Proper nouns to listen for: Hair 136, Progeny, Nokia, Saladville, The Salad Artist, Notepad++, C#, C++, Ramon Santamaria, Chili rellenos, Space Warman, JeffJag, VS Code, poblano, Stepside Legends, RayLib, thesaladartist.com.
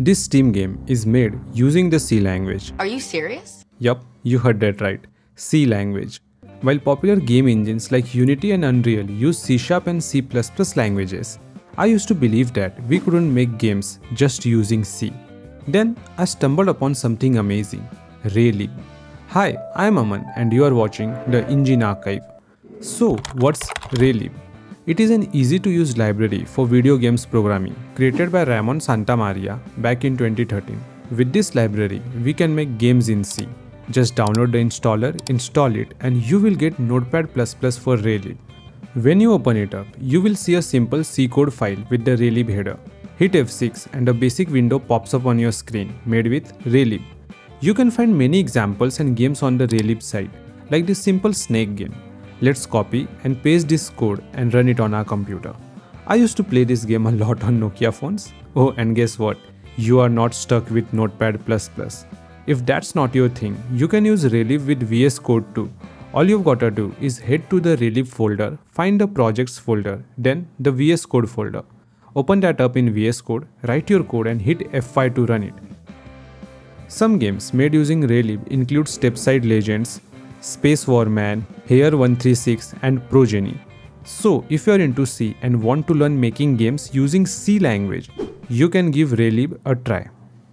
This Steam game is made using the C language. Are you serious? Yup, you heard that right. C language. While popular game engines like Unity and Unreal use C# and C++ languages, I used to believe that we couldn't make games just using C. Then I stumbled upon something amazing, RayLib. Hi, I'm Aman and you are watching the Engine Archive. So what's RayLib? It is an easy to use library for video games programming created by Ramon Santamaria back in 2013. With this library, we can make games in C. Just download the installer, install it, and you will get Notepad++ for RayLib. When you open it up, you will see a simple C code file with the RayLib header. Hit F6 and a basic window pops up on your screen made with RayLib. You can find many examples and games on the RayLib site, like this simple snake game. Let's copy and paste this code and run it on our computer. I used to play this game a lot on Nokia phones. Oh, and guess what? You are not stuck with Notepad++. If that's not your thing, you can use RayLib with VS Code too. All you've gotta do is head to the RayLib folder, find the projects folder, then the VS Code folder. Open that up in VS Code, write your code and hit F5 to run it. Some games made using RayLib include Stepside Legends, Space Warman, Hair 136 and Progeny. So if you're into C and want to learn making games using C language, you can give RayLib a try.